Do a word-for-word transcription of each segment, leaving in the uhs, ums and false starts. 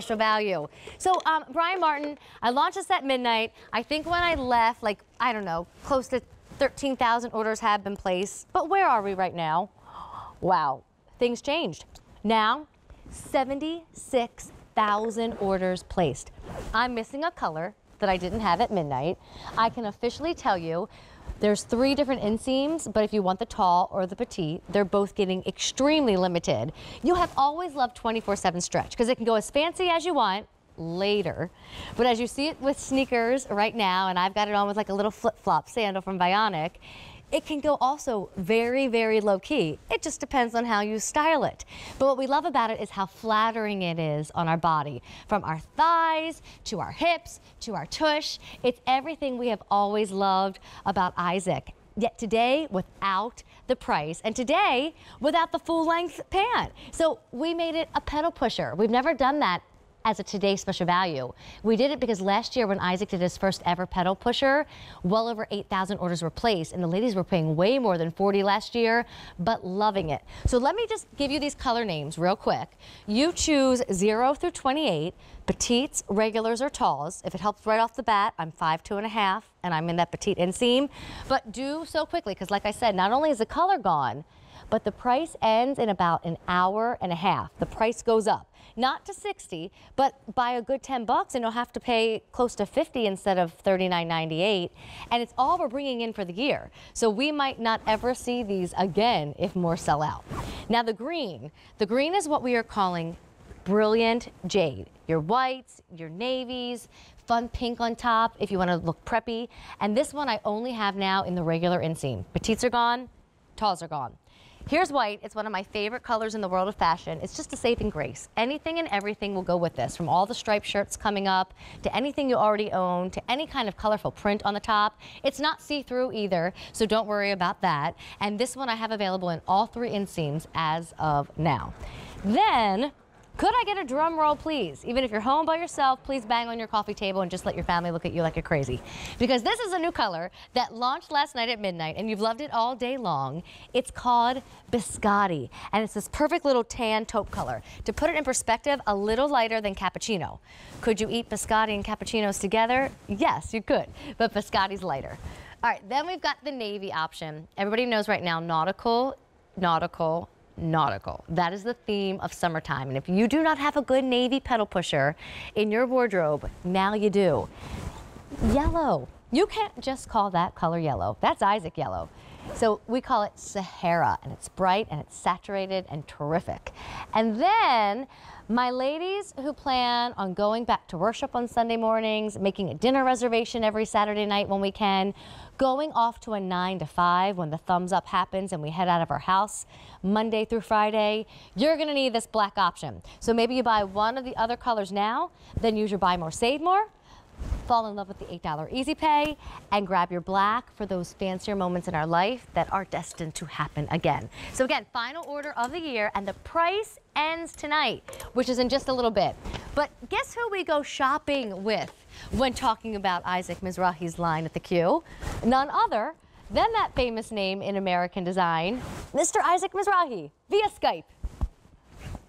special value. So, um, Brian Martin, I launched this at midnight. I think when I left, like, I don't know, close to thirteen thousand orders have been placed. But where are we right now? Wow, things changed. Now, seventy-six thousand orders placed. I'm missing a color that I didn't have at midnight. I can officially tell you there's three different inseams, but if you want the tall or the petite, they're both getting extremely limited. You have always loved twenty-four seven stretch because it can go as fancy as you want later. But as you see it with sneakers right now, and I've got it on with like a little flip-flop sandal from Bionic, it can go also very, very low-key. It just depends on how you style it. But what we love about it is how flattering it is on our body. From our thighs, to our hips, to our tush. It's everything we have always loved about Isaac. Yet today, without the price, and today, without the full-length pant. So we made it a pedal pusher. We've never done that as a today special value. We did it because last year when Isaac did his first ever pedal pusher, well over eight thousand orders were placed, and the ladies were paying way more than forty last year, but loving it. So let me just give you these color names real quick. You choose zero through twenty-eight, petites, regulars, or talls. If it helps right off the bat, I'm five, two and a half, and I'm in that petite inseam. But do so quickly, because like I said, not only is the color gone, but the price ends in about an hour and a half. The price goes up. Not to sixty, but by a good ten bucks, and you'll have to pay close to fifty instead of thirty-nine ninety-eight. And it's all we're bringing in for the year. So we might not ever see these again if more sell out. Now the green. The green is what we are calling brilliant jade. Your whites, your navies, fun pink on top if you want to look preppy. And this one I only have now in the regular inseam. Petites are gone, talls are gone. Here's white. It's one of my favorite colors in the world of fashion. It's just a saving grace. Anything and everything will go with this, from all the striped shirts coming up to anything you already own to any kind of colorful print on the top. It's not see-through either, so don't worry about that. And this one I have available in all three inseams as of now. Then, could I get a drum roll, please? Even if you're home by yourself, please bang on your coffee table and just let your family look at you like you're crazy. Because this is a new color that launched last night at midnight, and you've loved it all day long. It's called biscotti, and it's this perfect little tan taupe color. To put it in perspective, a little lighter than cappuccino. Could you eat biscotti and cappuccinos together? Yes, you could, but biscotti's lighter. All right, then we've got the navy option. Everybody knows right now, nautical, nautical, nautical. That is the theme of summertime. And if you do not have a good navy pedal pusher in your wardrobe, now you do. Yellow. You can't just call that color yellow. That's Isaac yellow. So we call it Sahara, and it's bright and it's saturated and terrific. And then my ladies who plan on going back to worship on Sunday mornings, making a dinner reservation every Saturday night when we can, going off to a nine to five when the thumbs up happens and we head out of our house Monday through Friday, you're gonna need this black option. So maybe you buy one of the other colors now, then use your buy more, save more, fall in love with the eight dollar Easy Pay, and grab your black for those fancier moments in our life that are destined to happen again. So again, final order of the year, and the price ends tonight, which is in just a little bit. But guess who we go shopping with when talking about Isaac Mizrahi's line at the Q? None other than that famous name in American design, Mister Isaac Mizrahi, via Skype.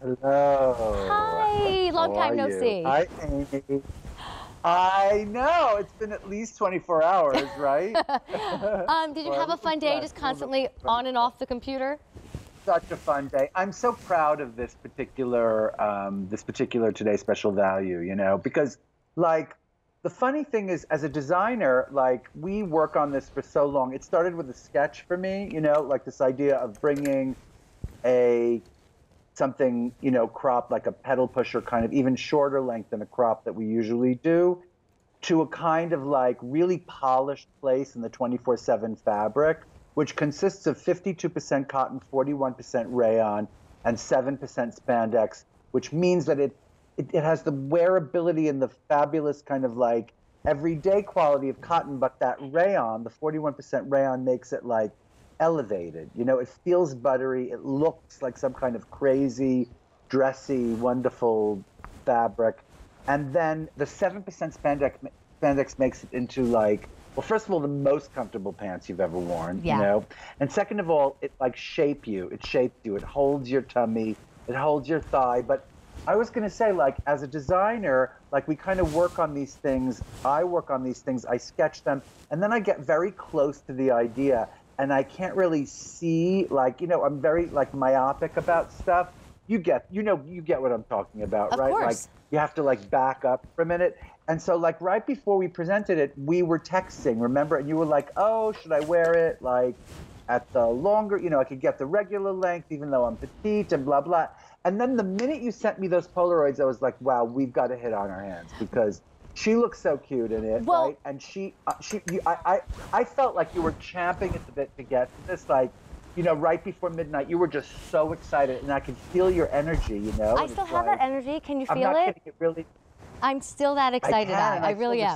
Hello. Hi, long time no see. Hi, Angie. I know, it's been at least twenty-four hours, right? um, did you well, have a fun day just constantly on and off the computer? Such a fun day. I'm so proud of this particular, um, this particular Today Special Value, you know, because like the funny thing is as a designer, like we work on this for so long. It started with a sketch for me, you know, like this idea of bringing a something, you know, crop like a pedal pusher, kind of even shorter length than a crop that we usually do, to a kind of like really polished place in the twenty-four seven fabric, which consists of fifty-two percent cotton, forty-one percent rayon, and seven percent spandex, which means that it, it, it has the wearability and the fabulous kind of like everyday quality of cotton, but that rayon, the forty-one percent rayon, makes it like elevated, you know, it feels buttery, it looks like some kind of crazy, dressy, wonderful fabric. And then the seven percent spandex, spandex makes it into like, well, first of all, the most comfortable pants you've ever worn, yeah. You know? And second of all, it like shape you, it shapes you, it holds your tummy, it holds your thigh, but I was going to say, like, as a designer, like, we kind of work on these things. I work on these things. I sketch them. And then I get very close to the idea. And I can't really see, like, you know, I'm very, like, myopic about stuff. You get, you know, you get what I'm talking about, right? Of course. Like, you have to, like, back up for a minute. And so, like, right before we presented it, we were texting, remember? And you were like, oh, should I wear it, like, at the longer, you know, I could get the regular length, even though I'm petite and blah, blah. And then the minute you sent me those Polaroids, I was like, wow, we've got a hit on our hands because she looks so cute in it, well, right? And she, uh, she, you, I, I, I felt like you were champing at the bit to get this, like, you know, right before midnight, you were just so excited, and I could feel your energy, you know? I still have like, that energy. Can you feel I'm not it? Kidding, it really, I'm still that excited. I, I, I really am.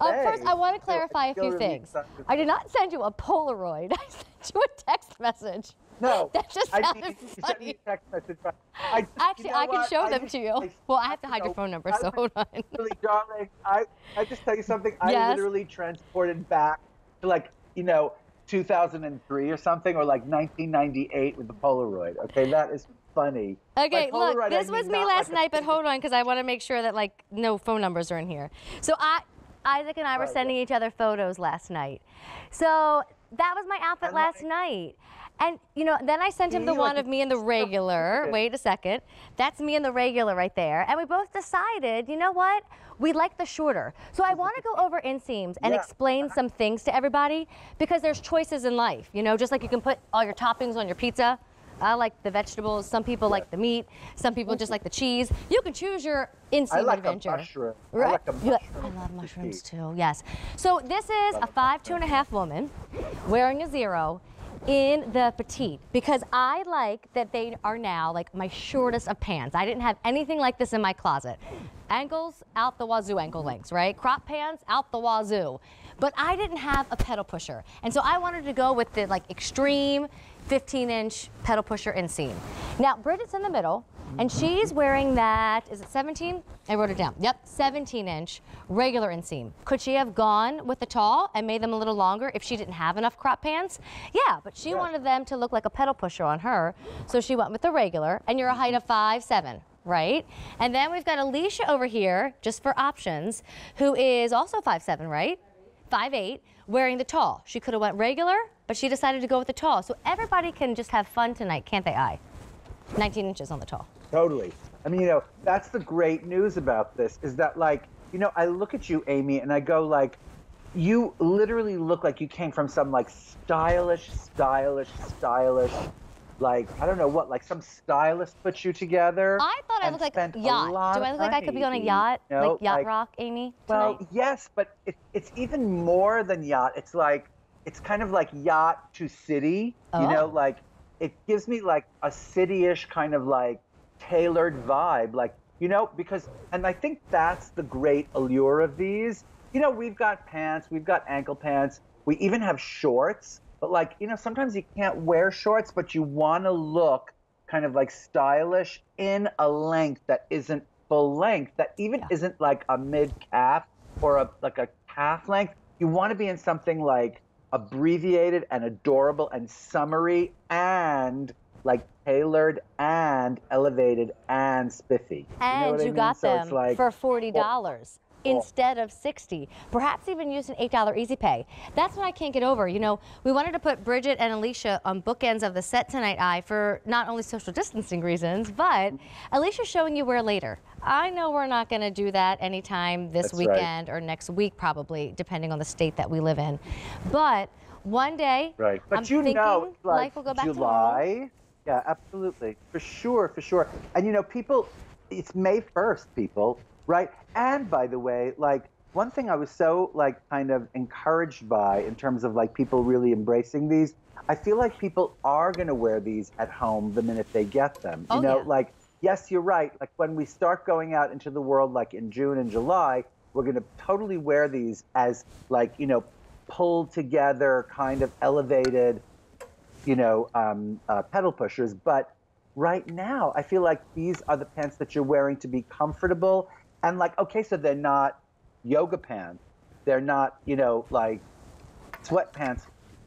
Um, first, I want to clarify a few things. I did not send you a Polaroid. I sent you a text message. No, that just sounded I mean, funny. You me a text message, I, actually, you know I can what? show I them just, to you. I, well, I have to hide know, your phone number, so hold on. Really, darling, I, I just tell you something. Yes. I literally transported back to, like, you know, two thousand three or something, or like nineteen ninety-eight with the Polaroid. Okay, that is funny. Okay, Polaroid, look, this I was me last like night, but hold on, because I want to make sure that, like, no phone numbers are in here. So I, Isaac and I were oh, sending yeah. each other photos last night. So that was my outfit and last like, night. And, you know, then I sent him the one of me in the regular. Wait a second. That's me in the regular right there. And we both decided, you know what? We like the shorter. So I want to go over inseams and yeah. explain some things to everybody because there's choices in life. You know, just like you can put all your toppings on your pizza. I like the vegetables. Some people yeah. like the meat. Some people just like the cheese. You can choose your inseam like adventure. A mushroom. Right? I like a mushroom. I love mushrooms too, yes. So this is a five, two and a half woman wearing a zero in the petite, because I like that they are now like my shortest of pants. I didn't have anything like this in my closet. Ankles out the wazoo, ankle lengths, right? Crop pants out the wazoo. But I didn't have a pedal pusher. And so I wanted to go with the like extreme fifteen inch pedal pusher inseam. Now Bridget's in the middle and she's wearing that, is it seventeen? I wrote it down. Yep, seventeen inch regular inseam. Could she have gone with the tall and made them a little longer if she didn't have enough crop pants? Yeah, but she yeah. wanted them to look like a pedal pusher on her, so she went with the regular, and you're a height of five seven, right? And then we've got Alicia over here, just for options, who is also five seven, right? five eight, wearing the tall. She could have went regular, but she decided to go with the tall. So everybody can just have fun tonight, can't they, I? nineteen inches on the tall. Totally. I mean, you know, that's the great news about this, is that, like, you know, I look at you, Amy, and I go, like, you literally look like you came from some, like, stylish, stylish, stylish, like, I don't know what, like, some stylist put you together. I thought I looked like a yacht. Do I look like I could be on a yacht? You know, like Yacht like, Rock, Amy? Tonight? Well, yes, but it, it's even more than yacht. It's like, it's kind of like yacht to city, oh. you know, like, it gives me, like, a city-ish kind of, like, tailored vibe, like, you know, because, and I think that's the great allure of these. You know, we've got pants, we've got ankle pants, we even have shorts, but, like, you know, sometimes you can't wear shorts, but you want to look kind of, like, stylish in a length that isn't full length, that even yeah. isn't, like, a mid-calf or, a like, a calf length. You want to be in something, like, abbreviated and adorable and summery and, like, tailored and elevated and spiffy. And you, know you I mean? got so them like, for forty dollars well, instead of sixty dollars. Perhaps even use an eight dollar Easy Pay. That's what I can't get over. You know, we wanted to put Bridget and Alicia on bookends of the set tonight, I, for not only social distancing reasons, but Alicia's showing you where later. I know we're not going to do that anytime this That's weekend right. or next week, probably, depending on the state that we live in. But one day, right. but I'm you thinking know, like life will go back July. to normal. Yeah, absolutely. For sure, for sure. And, you know, people, it's May first, people, right? And, by the way, like, one thing I was so, like, kind of encouraged by in terms of, like, people really embracing these, I feel like people are going to wear these at home the minute they get them. You oh, know, yeah. like, yes, you're right. Like, when we start going out into the world, like, in June and July, we're going to totally wear these as, like, you know, pulled together, kind of elevated, you know, um, uh, pedal pushers. But right now, I feel like these are the pants that you're wearing to be comfortable. And like, okay, so they're not yoga pants. They're not, you know, like sweatpants,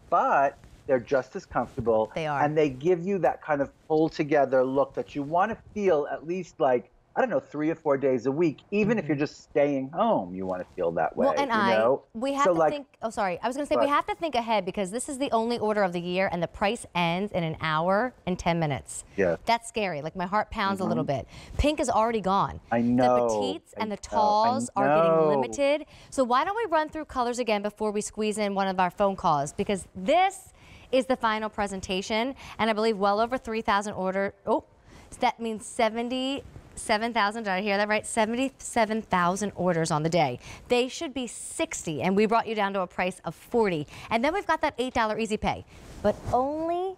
but they're just as comfortable. They are. And they give you that kind of pull together look that you want to feel at least like I don't know, three or four days a week, even mm-hmm. if you're just staying home, you want to feel that way. Well, and you I, know? we have so to like, think, oh, sorry. I was going to say, but, we have to think ahead, because this is the only order of the year, and the price ends in an hour and ten minutes. Yeah. That's scary. Like, my heart pounds mm-hmm. a little bit. Pink is already gone. I know. The petites and the talls are getting limited. So why don't we run through colors again before we squeeze in one of our phone calls? Because this is the final presentation, and I believe well over three thousand order. Oh, that means seventy-seven thousand, did I hear that right? seventy-seven thousand orders on the day. They should be sixty, and we brought you down to a price of forty. And then we've got that eight dollar Easy Pay, but only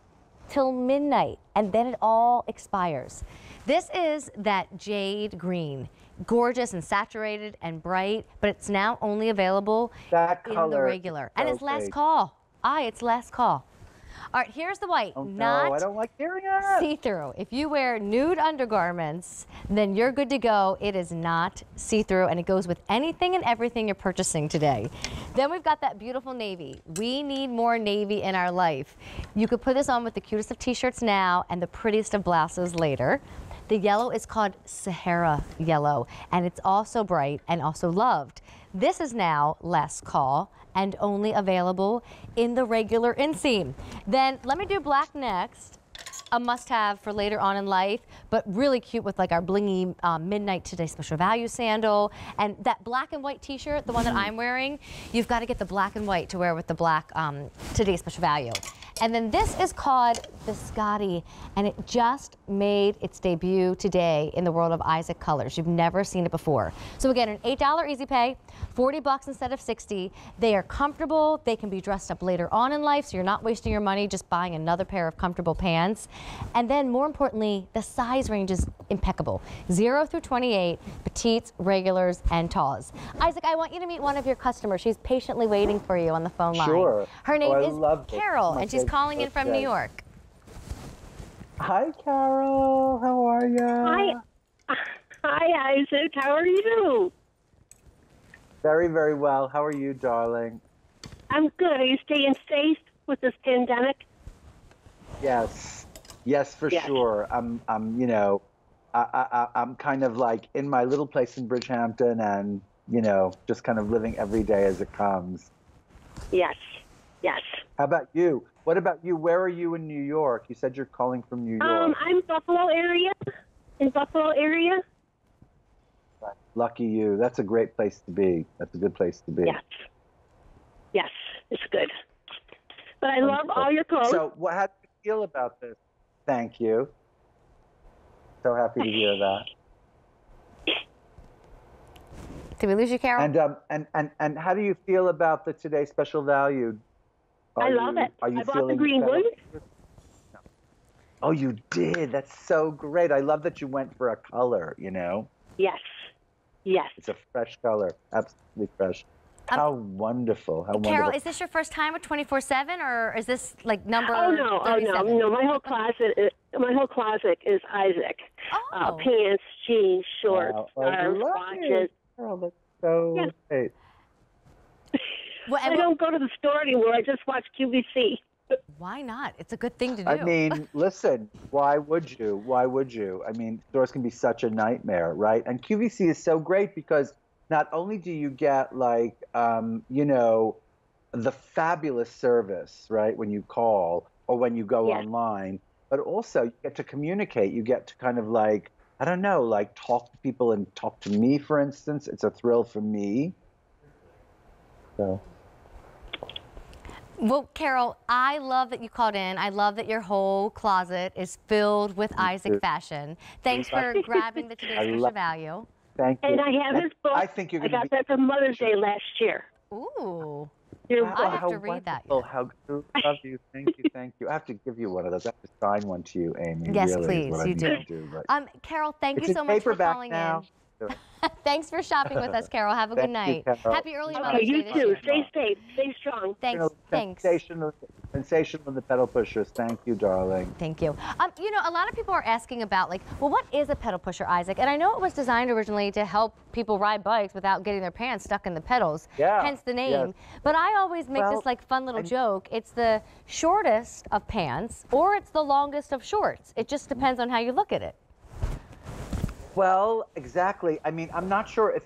till midnight, and then it all expires. This is that jade green. Gorgeous and saturated and bright, but it's now only available that in color the regular. And so it's last big. call. Aye, it's last call. All right, here's the white. Oh, not no, I don't like see-through. If you wear nude undergarments, then you're good to go. It is not see-through, and it goes with anything and everything you're purchasing today. Then we've got that beautiful navy. We need more navy in our life. You could put this on with the cutest of t-shirts now and the prettiest of blouses later. The yellow is called Sahara Yellow, and it's also bright and also loved. This is now last call and only available in the regular inseam. Then let me do black next, a must-have for later on in life, but really cute with like our blingy um, Midnight Today Special Value sandal. And that black and white t-shirt, the one that I'm wearing, you've got to get the black and white to wear with the black um, Today Special Value. And then this is called Biscotti, and it just made its debut today in the world of Isaac colors. You've never seen it before. So again, an eight dollar Easy Pay, forty bucks instead of sixty. They are comfortable. They can be dressed up later on in life, so you're not wasting your money just buying another pair of comfortable pants. And then more importantly, the size range is impeccable. zero through twenty-eight, petites, regulars, and talls. Isaac, I want you to meet one of your customers. She's patiently waiting for you on the phone line. Sure. Her name oh, is Carol, and she's calling in from New York. Hi, Carol. How are you? Hi. Hi, Isaac. How are you? Very, very well. How are you, darling? I'm good. Are you staying safe with this pandemic? Yes. Yes, for yes. sure. I'm, I'm, you know, I, I, I'm kind of like in my little place in Bridgehampton and, you know, just kind of living every day as it comes. Yes. Yes. How about you? What about you? Where are you in New York? You said you're calling from New York. Um, I'm Buffalo area, in Buffalo area. Lucky you. That's a great place to be. That's a good place to be. Yes. Yes, it's good. But I um, love all your clothes. So what, how do you feel about this? Thank you. So happy to hear that. Did we lose you, Carol? And, um, and, and, and how do you feel about the Today Special Value? Are I love you, it. Are you I bought the green one. No. Oh, you did. That's so great. I love that you went for a color, you know? Yes. Yes. It's a fresh color. Absolutely fresh. Um, How wonderful. How wonderful. Carol, is this your first time with twenty-four seven, or is this like number Oh, no. Oh, no. No, my whole closet is, my whole closet is Isaac. Oh. Uh, pants, jeans, shorts, wow. oh, arms, watches. Carol, that's so yes. great. Well, I don't go to the store anymore. I just watch Q V C. Why not? It's a good thing to do. I mean, listen, why would you? Why would you? I mean, stores can be such a nightmare, right? And Q V C is so great because not only do you get, like, um, you know, the fabulous service, right, when you call or when you go yeah. online, but also you get to communicate. You get to kind of, like, I don't know, like, talk to people and talk to me, for instance. It's a thrill for me. So... Well, Carol, I love that you called in. I love that your whole closet is filled with Isaac fashion. Thanks for grabbing the Today's Special Value. Thank you. And I have his book. I think you're going to I got that for Mother's Day last year. Ooh. You're wow, I have to read that. Yet. How good. Love you. Thank you. Thank you. I have to give you one of those. I have to sign one to you, Amy. Yes, really, please. You do. do um, Carol, thank it's you so much for calling now. in. Thanks for shopping with us, Carol. Have a good night. You, Happy early Mother's Day. You too. Stay safe. Stay strong. Thanks. Thanks. Sensational, sensational in the pedal pushers. Thank you, darling. Thank you. Um, you know, a lot of people are asking about, like, well, what is a pedal pusher, Isaac? And I know it was designed originally to help people ride bikes without getting their pants stuck in the pedals. Yeah. Hence the name. Yes. But I always make well, this like fun little I, joke. It's the shortest of pants, or it's the longest of shorts. It just depends on how you look at it. Well, exactly. I mean, I'm not sure if it's